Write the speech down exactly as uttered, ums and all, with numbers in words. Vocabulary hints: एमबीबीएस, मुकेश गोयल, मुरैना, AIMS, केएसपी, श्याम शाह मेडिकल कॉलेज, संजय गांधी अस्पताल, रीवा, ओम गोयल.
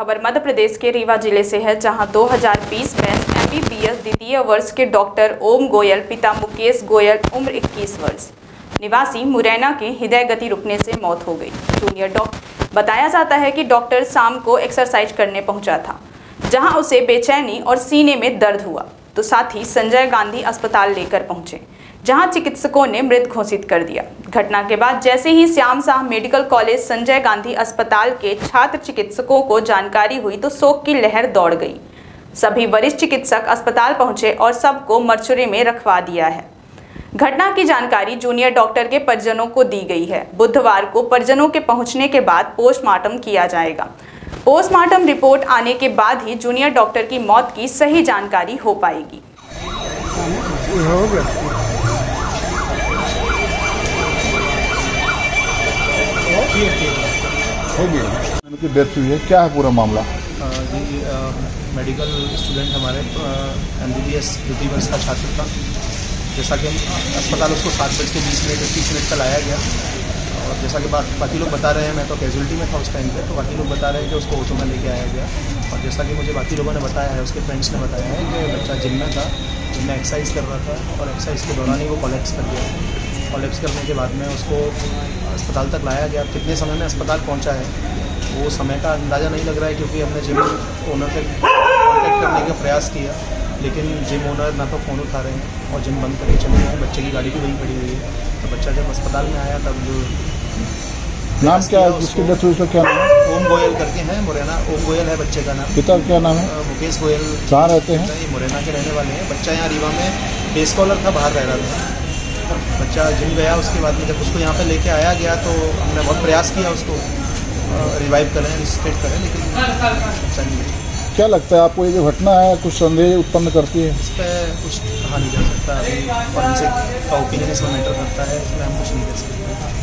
खबर मध्य प्रदेश के रीवा जिले से है, जहां दो हज़ार बीस में एमबीबीएस द्वितीय वर्ष के डॉक्टर ओम गोयल पिता मुकेश गोयल उम्र इक्कीस वर्ष निवासी मुरैना की हृदय गति रुकने से मौत हो गई। जूनियर डॉक्टर बताया जाता है कि डॉक्टर शाम को एक्सरसाइज करने पहुंचा था, जहां उसे बेचैनी और सीने में दर्द हुआ तो साथ ही संजय गांधी अस्पताल लेकर पहुंचे, जहां चिकित्सकों ने मृत घोषित कर दिया। घटना के बाद जैसे ही श्याम शाह मेडिकल कॉलेज संजय गांधी अस्पताल के छात्र चिकित्सकों को जानकारी हुई तो शोक की लहर दौड़ गई। सभी वरिष्ठ चिकित्सक अस्पताल पहुंचे और सबको मर्चुरी में रखवा दिया है। घटना की जानकारी जूनियर डॉक्टर के परिजनों को दी गई है। बुधवार को परिजनों के पहुंचने के बाद पोस्टमार्टम किया जाएगा। पोस्टमार्टम रिपोर्ट आने के बाद ही जूनियर डॉक्टर की मौत की सही जानकारी हो पाएगी। हो गया उनकी डेथ हुई है, क्या है पूरा मामला? जी मेडिकल स्टूडेंट हमारे एमबीबीएस द्वितीय वर्ष का छात्र था। जैसा कि अस्पताल उसको सात बज के बीस मिनट तीस मिनट का लाया गया और जैसा कि बाकी लोग बता रहे हैं, मैं तो कैजुअलिटी में था उस टाइम पे, तो बाकी लोग बता रहे हैं कि उसको ऑटो में लेके आया गया। और जैसा कि मुझे बाकी लोगों ने बताया है, उसके फ्रेंड्स ने बताया है कि बच्चा जिम में था, जिम में एक्सरसाइज कर रहा था और एक्सरसाइज के दौरान ही वो कोलैप्स कर गया। कोलैप्स करने के बाद में उसको अस्पताल तक लाया गया। कितने समय में अस्पताल पहुंचा है वो समय का अंदाज़ा नहीं लग रहा है, क्योंकि हमने जिम ओनर से कॉन्टैक्ट करने का प्रयास किया, लेकिन जिम ओनर ना तो फ़ोन उठा रहे हैं और जिम बंद करके चले गए। बच्चे की गाड़ी भी वहीं खड़ी हुई है। तो बच्चा जब अस्पताल में आया तब जो नाम क्या है उसके डेथ हुई, उसका क्या नाम है? ओम गोयल करके हैं, मुरैना। ओम गोयल है बच्चे का नाम। पिता क्या नाम है? मुकेश गोयल। कहाँ रहते हैं? मुरैना के रहने वाले हैं। बच्चा यहाँ रीवा में डे स्कॉलर था, बाहर रह रहा था। बच्चा जिम गया, उसके बाद में जब उसको यहाँ पे लेके आया गया तो हमने बहुत प्रयास किया उसको रिवाइव करें, रिस्टेट करें, लेकिन बच्चा नहीं बचा। क्या लगता है आपको ये जो घटना है कुछ संदेह उत्पन्न करती है? इस पर कुछ कहा नहीं जा सकता। अभी फॉरेंसिक का ओपिनियन इसमें मैटर करता है, इसमें हम कुछ नहीं कर सकते।